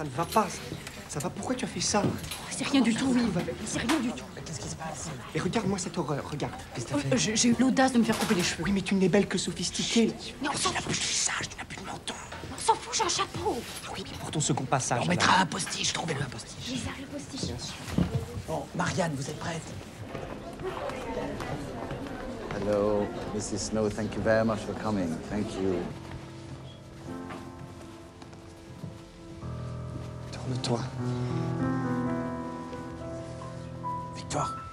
ça ne va pas. Ça va, pourquoi tu as fait ça? C'est rien du tout, Yves. C'est rien du tout. Qu'est-ce qui se passe? Mais regarde-moi cette horreur, regarde. Qu'est-ce que t'as fait? J'ai eu l'audace de me faire couper les cheveux. Oui, mais tu n'es belle que sophistiquée. Chut, mais on s'en fout. Tu n'as plus de visage, tu n'as plus de menton. On s'en fout, j'ai un chapeau. Ah oui, mais pour ton second passage. On mettra un postiche, trouvez-le un postiche. Les arrêts postiches. Bien sûr. Bon, Marianne, vous êtes prête? Hello, Mrs. Snow, thank you very much for coming. Thank you. Tourne-toi. Victoire.